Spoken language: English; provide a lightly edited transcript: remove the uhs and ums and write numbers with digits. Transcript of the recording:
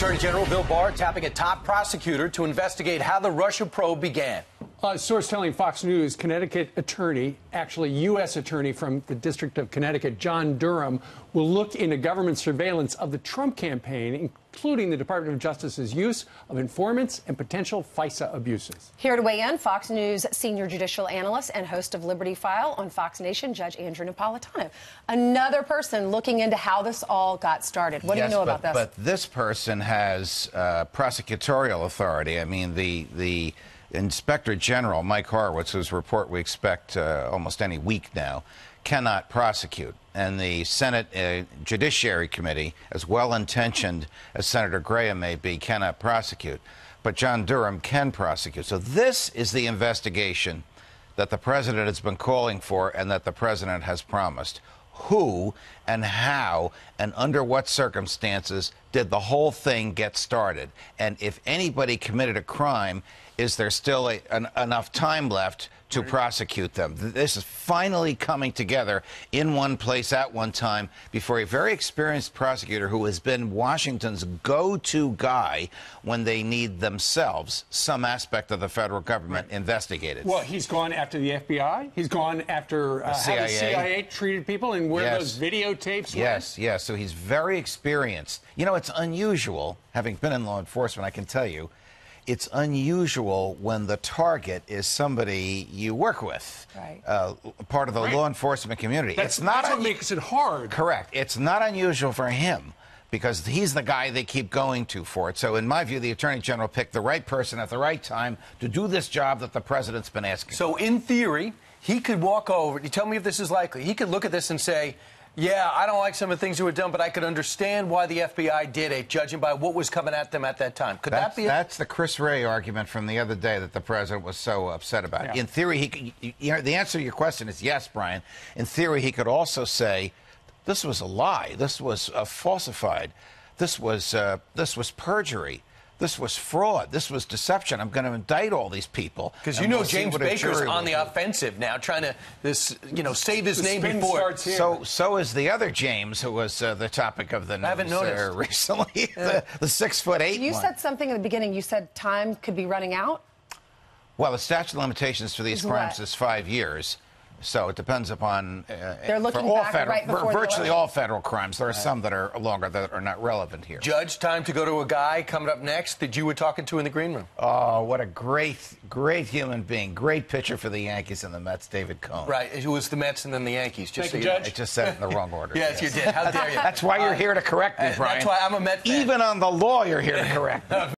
Attorney General Bill Barr tapping a top prosecutor to investigate how the Russia probe began. A source telling Fox News, Connecticut attorney, actually U.S. attorney from the District of Connecticut, John Durham, will look into government surveillance of the Trump campaign, including the Department of Justice's use of informants and potential FISA abuses. Here to weigh in, Fox News senior judicial analyst and host of Liberty File on Fox Nation, Judge Andrew Napolitano. Another person looking into how this all got started. What do you know about this? But this person has prosecutorial authority. I mean, the Inspector General Mike Horowitz, whose report we expect almost any week now, cannot prosecute. And the Senate Judiciary Committee, as well-intentioned as Senator Graham may be, cannot prosecute. But John Durham can prosecute. So this is the investigation that the president has been calling for and that the president has promised. Who and how and under what circumstances did the whole thing get started? And if anybody committed a crime, is there still enough time left to prosecute them? This is finally coming together in one place at one time before a very experienced prosecutor who has been Washington's go-to guy when they need themselves some aspect of the federal government investigated. Well, he's gone after the FBI. He's gone after how the CIA treated people and where those videotapes were. Yes. So he's very experienced. You know, it's unusual, having been in law enforcement, I can tell you, it's unusual when the target is somebody you work with, part of the law enforcement community. That's what makes it hard. Correct. It's not unusual for him because he's the guy they keep going to for it. So in my view, the Attorney General picked the right person at the right time to do this job that the president's been asking. So in theory, he could walk over. You tell me if this is likely. He could look at this and say, yeah, I don't like some of the things you were done, but I could understand why the FBI did it, judging by what was coming at them at that time. Could that be? That's the Chris Wray argument from the other day that the president was so upset about. Yeah. In theory, he could, you know, the answer to your question is yes, Brian. In theory, he could also say, "This was a lie. This was falsified. This was perjury. This was fraud. This was deception. I'm going to indict all these people." Because you know James Baker's on the offensive now, trying to save his name before. So is the other James, who was the topic of the news recently, the 6'8". You said something in the beginning. You said time could be running out. Well, the statute of limitations for these crimes is 5 years. So it depends upon virtually all federal crimes. There are some that are longer that are not relevant here. Judge, time to go to a guy coming up next that you were talking to in the green room. Oh, what a great, great human being. Great pitcher for the Yankees and the Mets, David Cone. Right. It was the Mets and then the Yankees. Just Thank you, Judge. I just said it in the wrong order. yes, you did. How dare you? That's why you're here to correct me, Brian. That's why I'm a Mets fan. Even on the law, you're here to correct me.